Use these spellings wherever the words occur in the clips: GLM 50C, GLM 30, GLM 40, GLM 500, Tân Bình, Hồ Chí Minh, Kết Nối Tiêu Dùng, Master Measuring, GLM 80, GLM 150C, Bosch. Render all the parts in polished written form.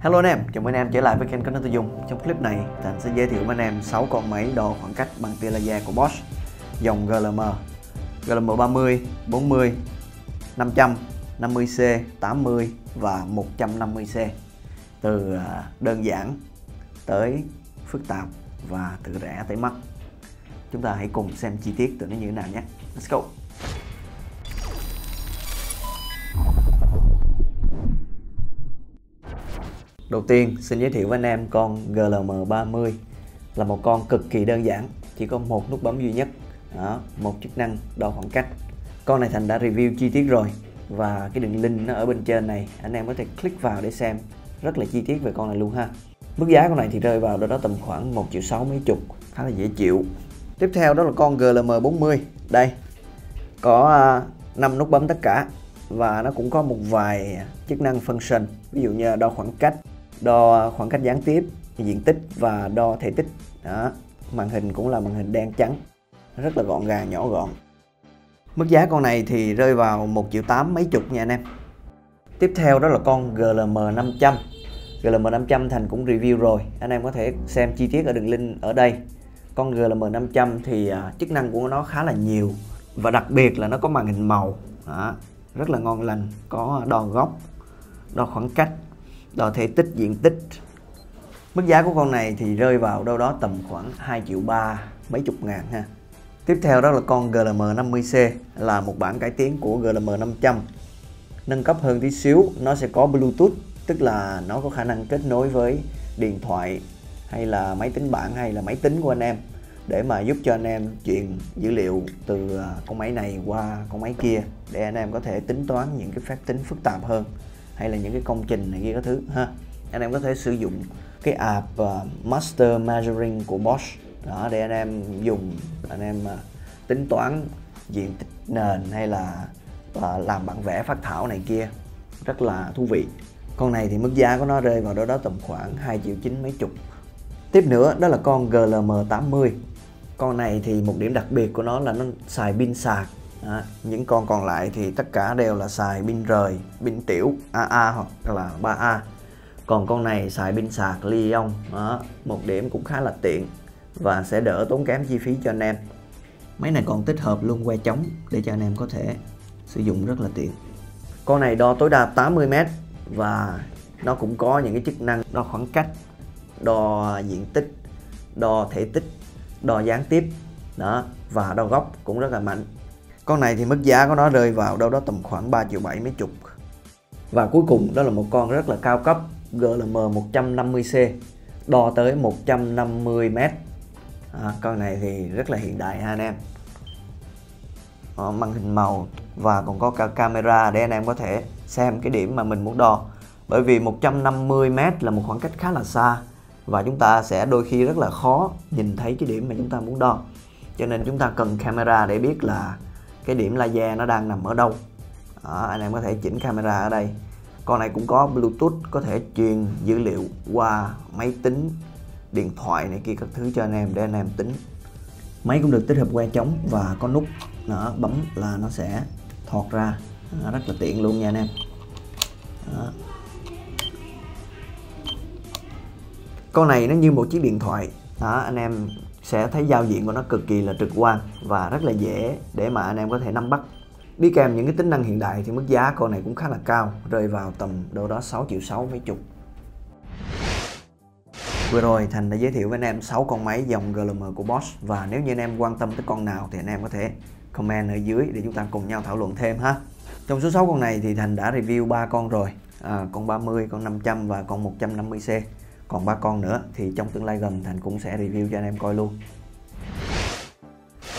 Hello anh em, chào mừng anh em trở lại với kênh Kết Nối Tiêu Dùng. Trong clip này, Thành sẽ giới thiệu với anh em 6 con máy đo khoảng cách bằng tia laser của Bosch dòng GLM, GLM 30, 40, 500, 50C, 80 và 150C. Từ đơn giản tới phức tạp và từ rẻ tới mắc. Chúng ta hãy cùng xem chi tiết tụi nó như thế nào nhé. Let's go! Đầu tiên xin giới thiệu với anh em con GLM 30 là một con cực kỳ đơn giản, chỉ có một nút bấm duy nhất, một chức năng đo khoảng cách. Con này Thành đã review chi tiết rồi và cái đường link nó ở bên trên này, anh em có thể click vào để xem rất là chi tiết về con này luôn ha. Mức giá con này thì rơi vào đó tầm khoảng 1,6 triệu mấy chục, khá là dễ chịu. Tiếp theo đó là con GLM 40 đây, có 5 nút bấm tất cả và nó cũng có một vài chức năng function, ví dụ như đo khoảng cách, đo khoảng cách gián tiếp, diện tích và đo thể tích. Đó, màn hình cũng là màn hình đen trắng, rất là gọn gàng, nhỏ gọn. Mức giá con này thì rơi vào 1,8 triệu mấy chục nha anh em. Tiếp theo đó là con GLM 500. GLM 500 Thành cũng review rồi, anh em có thể xem chi tiết ở đường link ở đây. Con GLM 500 thì chức năng của nó khá là nhiều và đặc biệt là nó có màn hình màu. Đó, rất là ngon lành, có đo góc, đo khoảng cách, đo thể tích, diện tích. Mức giá của con này thì rơi vào đâu đó tầm khoảng 2,3 triệu mấy chục ngàn ha. Tiếp theo đó là con GLM 50C, là một bản cải tiến của GLM 500, nâng cấp hơn tí xíu. Nó sẽ có Bluetooth, tức là nó có khả năng kết nối với điện thoại hay là máy tính bảng hay là máy tính của anh em để mà giúp cho anh em chuyển dữ liệu từ con máy này qua con máy kia để anh em có thể tính toán những cái phép tính phức tạp hơn hay là những cái công trình này kia các thứ ha. Anh em có thể sử dụng cái app Master Measuring của Bosch đó để anh em dùng, anh em tính toán diện tích nền hay là làm bản vẽ phác thảo này kia, rất là thú vị. Con này thì mức giá của nó rơi vào đó tầm khoảng 2,9 triệu mấy chục. Tiếp nữa đó là con GLM 80. Con này thì một điểm đặc biệt của nó là nó xài pin sạc. À, những con còn lại thì tất cả đều là xài pin rời, pin tiểu AA hoặc là 3A. Còn con này xài pin sạc Li-ion, một điểm cũng khá là tiện và sẽ đỡ tốn kém chi phí cho anh em. Máy này còn tích hợp luôn que chống để cho anh em có thể sử dụng rất là tiện. Con này đo tối đa 80 m và nó cũng có những cái chức năng đo khoảng cách, đo diện tích, đo thể tích, đo gián tiếp đó và đo góc cũng rất là mạnh. Con này thì mức giá của nó rơi vào đâu đó tầm khoảng 3,7 triệu mấy chục. Và cuối cùng đó là một con rất là cao cấp, GLM 150C, đo tới 150 m. Con này thì rất là hiện đại ha anh em. Màn hình màu và còn có cả camera để anh em có thể xem cái điểm mà mình muốn đo. Bởi vì 150 m là một khoảng cách khá là xa và chúng ta sẽ đôi khi rất là khó nhìn thấy cái điểm mà chúng ta muốn đo. Cho nên chúng ta cần camera để biết là cái điểm laser nó đang nằm ở đâu. Đó, anh em có thể chỉnh camera ở đây. Con này cũng có Bluetooth, có thể truyền dữ liệu qua máy tính, điện thoại này kia các thứ cho anh em để anh em tính. Máy cũng được tích hợp que chống và có nút đó, bấm là nó sẽ thọt ra. Đó, rất là tiện luôn nha anh em. Đó. Con này nó như một chiếc điện thoại. Đó, anh em sẽ thấy giao diện của nó cực kỳ là trực quan và rất là dễ để mà anh em có thể nắm bắt. Đi kèm những cái tính năng hiện đại thì mức giá con này cũng khá là cao, rơi vào tầm đâu đó 6,6 triệu mấy chục. Vừa rồi Thành đã giới thiệu với anh em 6 con máy dòng GLM của Bosch, và nếu như anh em quan tâm tới con nào thì anh em có thể comment ở dưới để chúng ta cùng nhau thảo luận thêm ha. Trong số 6 con này thì Thành đã review 3 con rồi, con 30, con 500 và con 150C. Còn 3 con nữa thì trong tương lai gần Thành cũng sẽ review cho anh em coi luôn.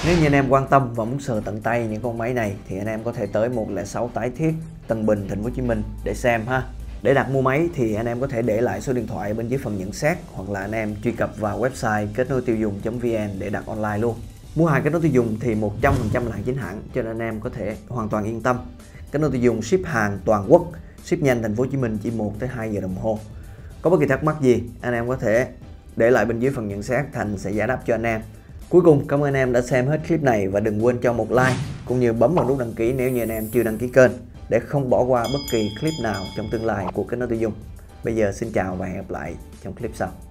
Nếu như anh em quan tâm và muốn sờ tận tay những con máy này thì anh em có thể tới 106 Tái Thiết, Tân Bình, Thành phố Hồ Chí Minh để xem ha. Để đặt mua máy thì anh em có thể để lại số điện thoại bên dưới phần nhận xét, hoặc là anh em truy cập vào website kết nối tiêu dùng.vn để đặt online luôn. Mua hàng Kết Nối Tiêu Dùng thì 100% là hàng chính hãng, cho nên anh em có thể hoàn toàn yên tâm. Kết Nối Tiêu Dùng ship hàng toàn quốc, ship nhanh Thành phố Hồ Chí Minh chỉ 1 tới 2 giờ đồng hồ. Có bất kỳ thắc mắc gì, anh em có thể để lại bên dưới phần nhận xét, Thành sẽ giải đáp cho anh em. Cuối cùng, cảm ơn anh em đã xem hết clip này và đừng quên cho một like cũng như bấm vào nút đăng ký nếu như anh em chưa đăng ký kênh để không bỏ qua bất kỳ clip nào trong tương lai của Kết Nối Tiêu Dùng. Bây giờ xin chào và hẹn gặp lại trong clip sau.